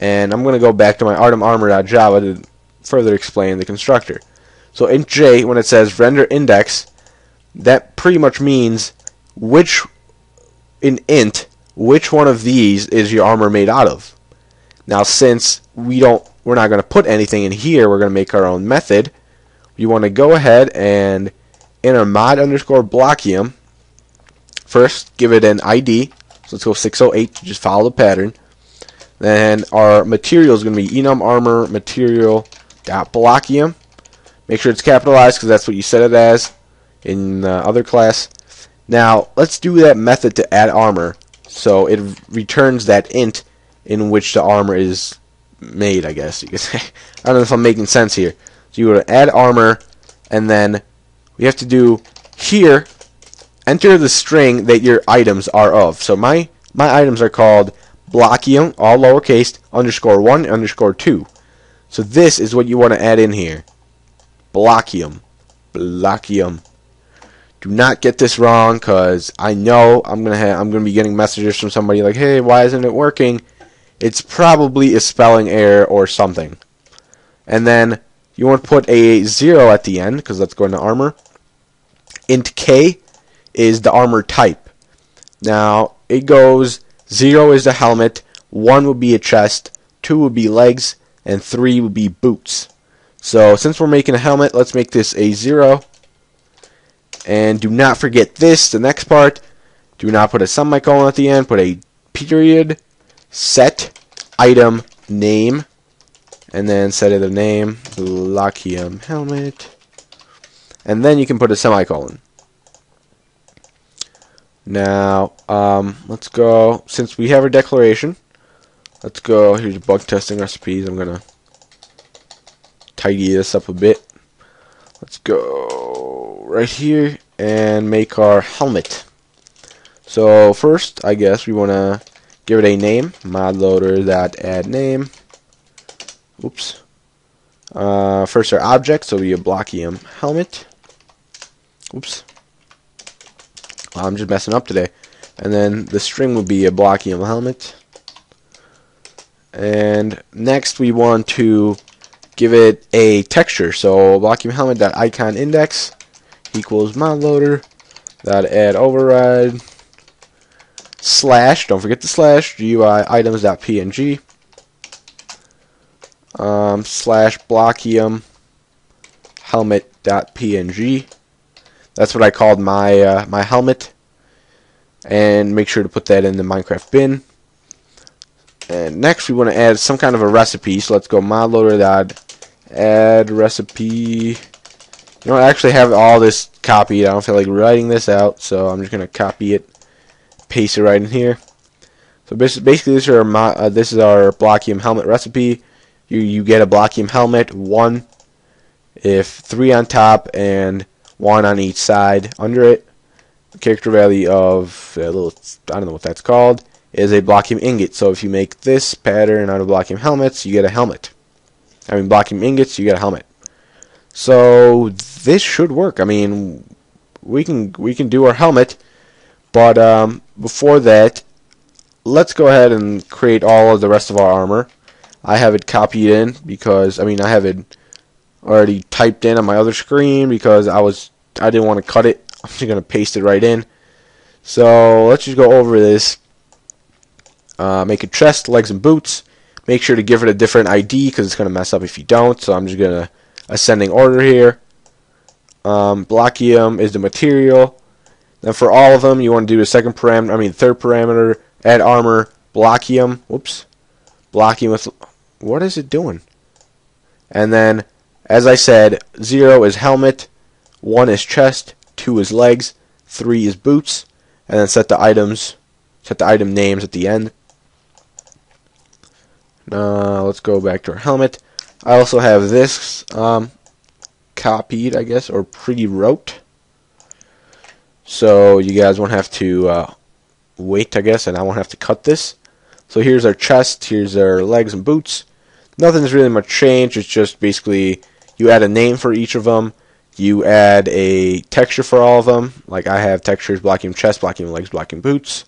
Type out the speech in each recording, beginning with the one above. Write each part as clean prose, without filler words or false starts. And I'm going to go back to my ArtemArmor.java to further explain the constructor. So int j, when it says render index, that pretty much means which, in int, which one of these is your armor made out of. Now, since we're not going to put anything in here, we're going to make our own method. You want to go ahead and enter mod underscore blockium. First, give it an ID. So let's go 608 to just follow the pattern. Then our material is going to be enum armor material dot blockium. Make sure it's capitalized because that's what you set it as in the other class. Now let's do that method to add armor. So it returns that int in which the armor is made, I guess you could say. I don't know if I'm making sense here. So you go to add armor, and then we have to do here, enter the string that your items are of. So my items are called blockium, all lowercase, underscore 1, underscore 2. So this is what you want to add in here. Blockium. Blockium. Do not get this wrong, because I know I'm gonna be getting messages from somebody like, hey, why isn't it working? It's probably a spelling error or something. And then you want to put a 0 at the end, because that's going to armor. Int k is the armor type. Now it goes 0 is the helmet, 1 would be a chest, 2 would be legs, and 3 would be boots. So since we're making a helmet, let's make this a 0. And do not forget this, the next part. Do not put a semicolon at the end, put a period, set item name, and then set it a name, blockium helmet. And then you can put a semicolon. Now, let's go, since we have our declaration, let's go, here's bug testing recipes. I'm going to tidy this up a bit. Let's go right here and make our helmet. So first, I guess we want to give it a name, ModLoader.addName. Oops. First our object, so we have blockium helmet. Oops. I'm just messing up today. And then the string would be a blockium helmet. And next we want to give it a texture. So blockium helmet.icon index equals modloader.add override / don't forget the slash GUI items.png / blockium helmet.png. That's what I called my my helmet, and make sure to put that in the Minecraft bin. And next we want to add some kind of a recipe, so let's go modloader.add recipe. You know, I actually have all this copied. I don't feel like writing this out, so I'm just gonna copy it, paste it right in here. So basically, this is our blockium helmet recipe. You get a blockium helmet, 1 if 3 on top and 1 on each side under it. The character value of a little, I don't know what that's called, is a blockium ingot. So if you make this pattern out of blockium helmets, you get a helmet. I mean, blockium ingots, you get a helmet. So this should work. I mean, we can do our helmet, but before that, let's go ahead and create all of the rest of our armor. I have it copied in because I have it already typed in on my other screen because I didn't want to cut it. I'm just gonna paste it right in. So let's just go over this. Make a chest, legs, and boots. Make sure to give it a different ID because it's gonna mess up if you don't. So I'm just gonna ascending order here. Blockium is the material. Then for all of them, you want to do the third parameter. Add armor blockium. Whoops, blockium with, what is it doing? And then, as I said, 0 is helmet, 1 is chest, 2 is legs, 3 is boots, and then set the item names at the end. Let's go back to our helmet. I also have this copied, I guess, or pre-wrote, so you guys won't have to wait, I guess, and I won't have to cut this. So here's our chest, here's our legs and boots. Nothing's really much changed. It's just basically you add a name for each of them. You add a texture for all of them. Like I have textures, blocking chest, blocking legs, blocking boots.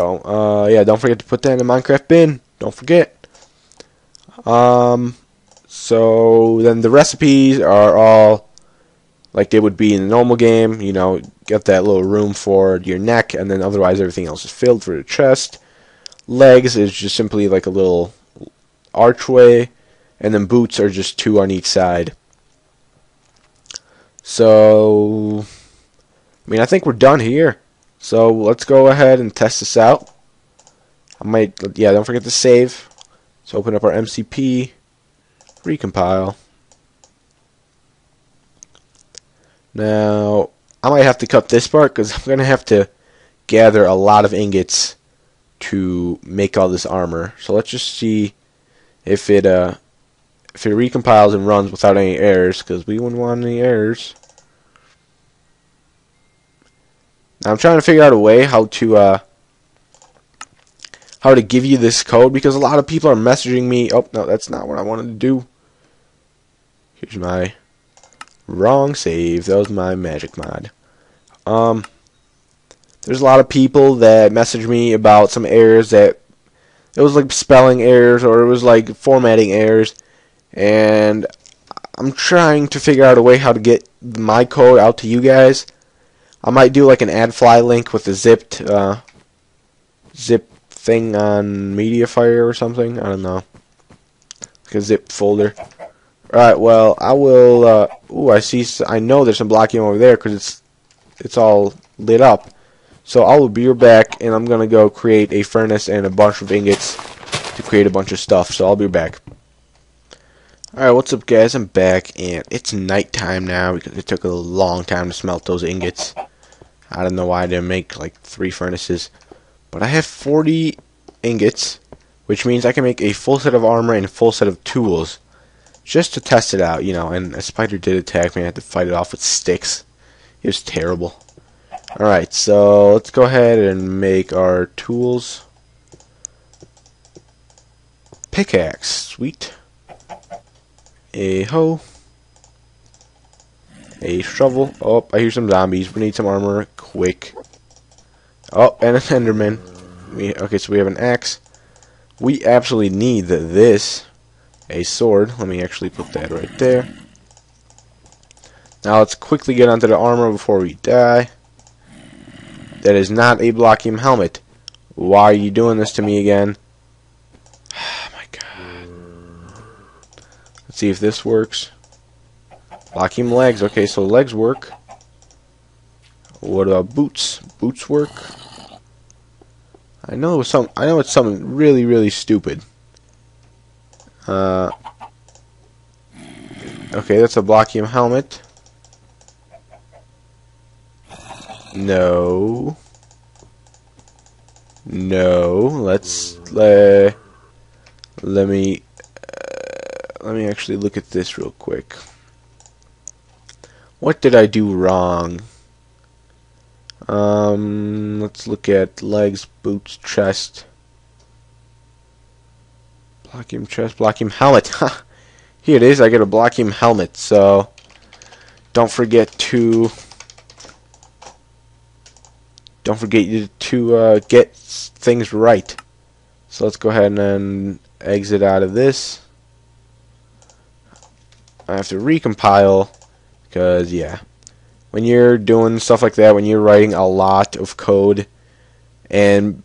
though. Yeah, don't forget to put that in the Minecraft bin. Don't forget. So then the recipes are all like they would be in the normal game. You know, get that little room for your neck, and then otherwise everything else is filled for the chest. Legs is just simply like a little archway, and then boots are just two on each side. So, I mean, I think we're done here. So let's go ahead and test this out. I might, yeah, don't forget to save. Let's open up our MCP, recompile. Now, I might have to cut this part because I'm going to have to gather a lot of ingots to make all this armor. So let's just see if it recompiles and runs without any errors, because we wouldn't want any errors. Now I'm trying to figure out a way how to give you this code, because a lot of people are messaging me. Oh no, that's not what I wanted to do. Here's my wrong save. That was my magic mod. There's a lot of people that message me about some errors that it was like spelling errors or it was like formatting errors, and I'm trying to figure out a way how to get my code out to you guys. I might do like an AdFly link with a zipped zip thing on MediaFire or something. I don't know, like a zip folder. All right, well I will. Ooh, I know there's some Blockium over there because it's all lit up. So I will be back, and I'm going to go create a furnace and a bunch of ingots to create a bunch of stuff. So I'll be back. Alright, what's up guys? I'm back, and it's nighttime now because it took a long time to smelt those ingots. I don't know why I didn't make like 3 furnaces. But I have 40 ingots, which means I can make a full set of armor and a full set of tools just to test it out, you know. And a spider did attack me. I had to fight it off with sticks. It was terrible. Alright, so let's go ahead and make our tools. Pickaxe, sweet. A hoe. A shovel. Oh, I hear some zombies. We need some armor quick. Oh, and an enderman. Okay, so we have an axe. We absolutely need this. A sword. Let me actually put that right there. Now let's quickly get onto the armor before we die. That is not a Blockium helmet. Why are you doing this to me again? Oh my god. Let's see if this works. Blockium legs. Okay, so legs work. What about boots? Boots work. I know it's something really, really stupid. Okay, that's a Blockium helmet. No. No. Let me actually look at this real quick. What did I do wrong? Let's look at legs, boots, chest. Blockium chest, Blockium helmet. Ha. Here it is. I get a Blockium helmet. So don't forget to get things right. So let's go ahead and then exit out of this. I have to recompile because, yeah, when you're doing stuff like that, when you're writing a lot of code, and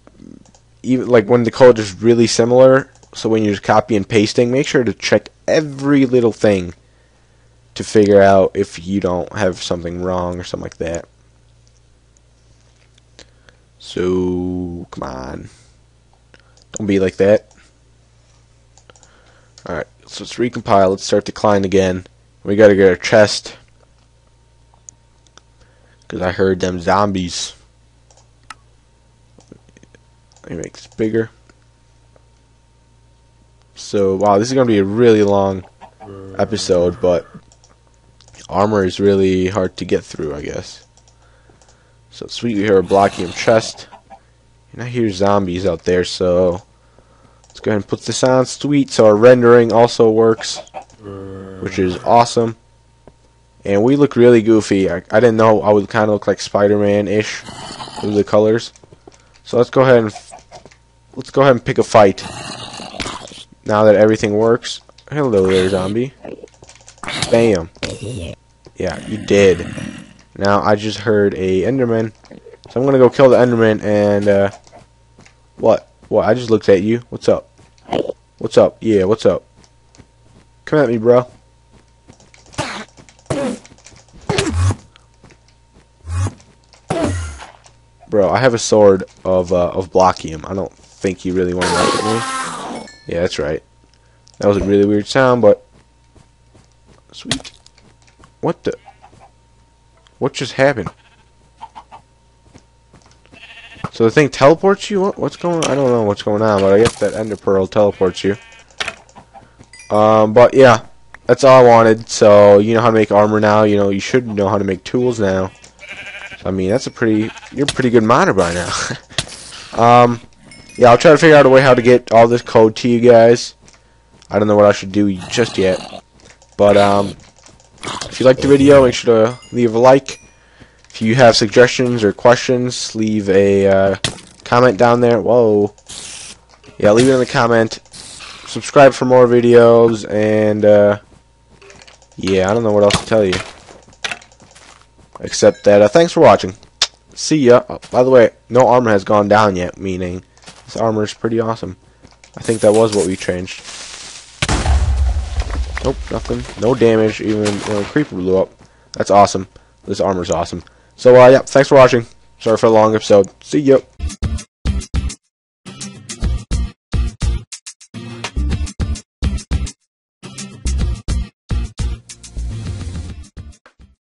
even like when the code is really similar, so when you're copy and pasting, make sure to check every little thing to figure out if you don't have something wrong or something like that. So, come on. Don't be like that. Alright, so let's recompile. Let's start decline again. We gotta get our chest. Because I heard them zombies. Let me make this bigger. So, wow, this is gonna be a really long episode, but armor is really hard to get through, I guess. So sweet, we hear a Blockium chest, and I hear zombies out there. So let's go ahead and put this on. Sweet, so our rendering also works, which is awesome. And we look really goofy. I didn't know I would kind of look like Spider-Man-ish through the colors. So let's go ahead and pick a fight. Now that everything works. Hello there, zombie. Bam. Yeah, you did. Now I just heard a Enderman, so I'm gonna go kill the Enderman and what? I just looked at you. What's up? What's up? Yeah, what's up? Come at me, bro. Bro, I have a sword of Blockium. I don't think you really want to look at me. Yeah, that's right. That was a really weird sound, but sweet. What the? What just happened? So the thing teleports you? What's going on? I don't know what's going on, but I guess that Ender Pearl teleports you. But yeah, that's all I wanted. So you know how to make armor now. You know, you should know how to make tools now. I mean, that's a pretty, you're a pretty good miner by now. Yeah, I'll try to figure out a way how to get all this code to you guys. I don't know what I should do just yet. But, if you liked the video, make sure to leave a like. If you have suggestions or questions, leave a, comment down there. Whoa. Yeah, leave it in the comment. Subscribe for more videos, and, yeah, I don't know what else to tell you. Except that, thanks for watching. See ya. Oh, by the way, no armor has gone down yet, meaning this armor is pretty awesome. I think that was what we changed. Nope, nothing. No damage, even when a creeper blew up. That's awesome. This armor's awesome. So, yeah, thanks for watching. Sorry for the long episode. See ya.